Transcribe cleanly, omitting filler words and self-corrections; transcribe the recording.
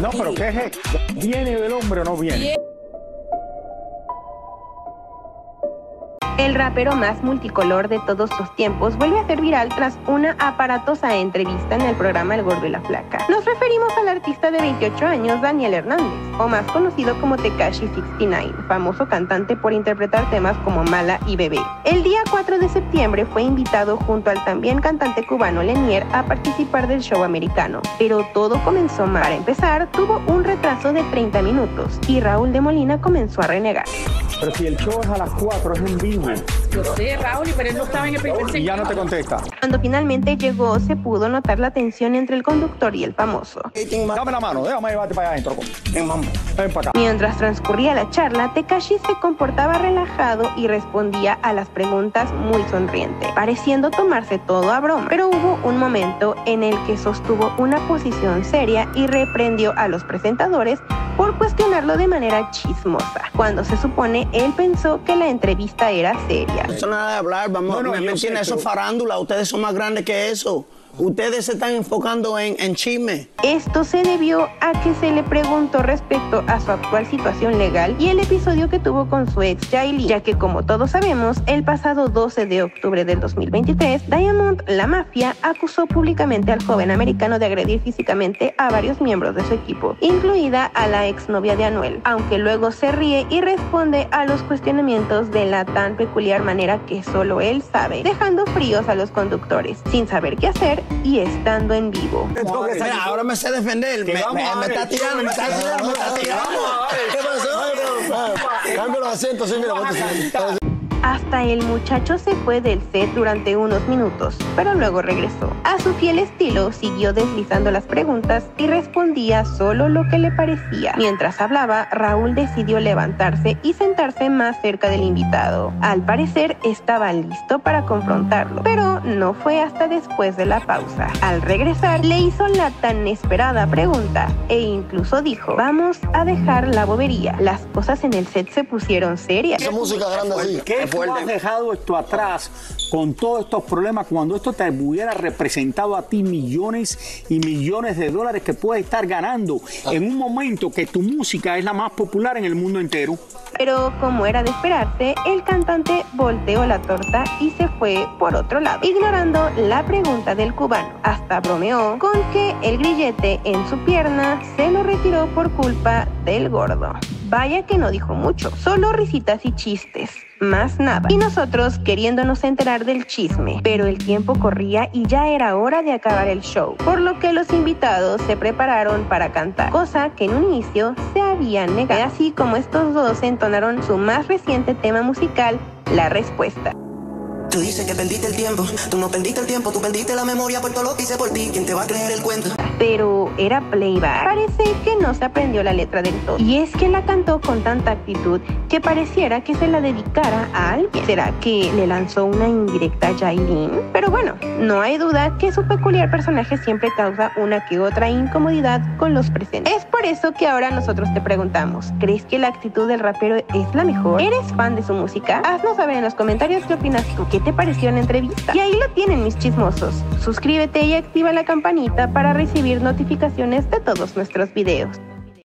No, pero ¿qué es esto? ¿Viene del hombre o no viene? El rapero más multicolor de todos los tiempos vuelve a ser viral tras una aparatosa entrevista en el programa El Gordo y la Flaca. Nos referimos al artista de 28 años, Daniel Hernández, o más conocido como Tekashi 69, famoso cantante por interpretar temas como Mala y Bebé. El día 4 de septiembre fue invitado junto al también cantante cubano Lenier a participar del show americano, pero todo comenzó mal. Para empezar, tuvo un retraso de 30 minutos y Raúl de Molina comenzó a renegar. Pero si el show es a las 4, es en vivo. Yo sé, Raúl, pero él no estaba en el primer segmento. Y ya no te contesta. Cuando finalmente llegó, se pudo notar la tensión entre el conductor y el famoso. Dame la mano, déjame llevarte para allá adentro. Ven para acá. Mientras transcurría la charla, Tekashi se comportaba relajado y respondía a las preguntas muy sonriente, pareciendo tomarse todo a broma. Pero hubo un momento en el que sostuvo una posición seria y reprendió a los presentadores por cuestionarlo de manera chismosa, cuando se supone él pensó que la entrevista era seria. No es nada de hablar, vamos, no, me entiendes, eso es farándula, ustedes son más grandes que eso. Ustedes se están enfocando en chisme. Esto se debió a que se le preguntó respecto a su actual situación legal y el episodio que tuvo con su ex Yailin, ya que como todos sabemos, el pasado 12 de octubre del 2023, Diamond, la mafia, acusó públicamente al joven americano de agredir físicamente a varios miembros de su equipo, incluida a la exnovia de Anuel, aunque luego se ríe y responde a los cuestionamientos de la tan peculiar manera que solo él sabe, dejando fríos a los conductores, sin saber qué hacer y estando en vivo. Mira, ahora me sé defender. Me está tirando, me está tirando. Hasta el muchacho se fue del set durante unos minutos, pero luego regresó. A su fiel estilo, siguió deslizando las preguntas y respondía solo lo que le parecía. Mientras hablaba, Raúl decidió levantarse y sentarse más cerca del invitado. Al parecer, estaba listo para confrontarlo, pero no fue hasta después de la pausa. Al regresar, le hizo la tan esperada pregunta e incluso dijo: "Vamos a dejar la bobería. Las cosas en el set se pusieron serias". Esa música grande así. ¿Tú has dejado esto atrás con todos estos problemas cuando esto te hubiera representado a ti millones y millones de dólares que puedes estar ganando en un momento que tu música es la más popular en el mundo entero? Pero como era de esperarse, el cantante volteó la torta y se fue por otro lado, ignorando la pregunta del cubano. Hasta bromeó con que el grillete en su pierna se lo retiró por culpa del gordo. Vaya que no dijo mucho, solo risitas y chistes, más nada. Y nosotros queriéndonos enterar del chisme, pero el tiempo corría y ya era hora de acabar el show, por lo que los invitados se prepararon para cantar, cosa que en un inicio se habían negado, así como estos dos entonaron su más reciente tema musical, La Respuesta. Tú dices que perdiste el tiempo, tú no perdiste el tiempo, tú perdiste la memoria por todo lo que hice por ti, ¿quién te va a creer el cuento? Pero era playback. Parece que no se aprendió la letra del todo. Y es que la cantó con tanta actitud que pareciera que se la dedicara a alguien. ¿Será que le lanzó una indirecta a Yailin? Pero bueno, no hay duda que su peculiar personaje siempre causa una que otra incomodidad con los presentes. Es por eso que ahora nosotros te preguntamos, ¿crees que la actitud del rapero es la mejor? ¿Eres fan de su música? Haznos saber en los comentarios qué opinas tú. ¿Qué te pareció la entrevista? Y ahí lo tienen, mis chismosos. Suscríbete y activa la campanita para recibir notificaciones de todos nuestros videos.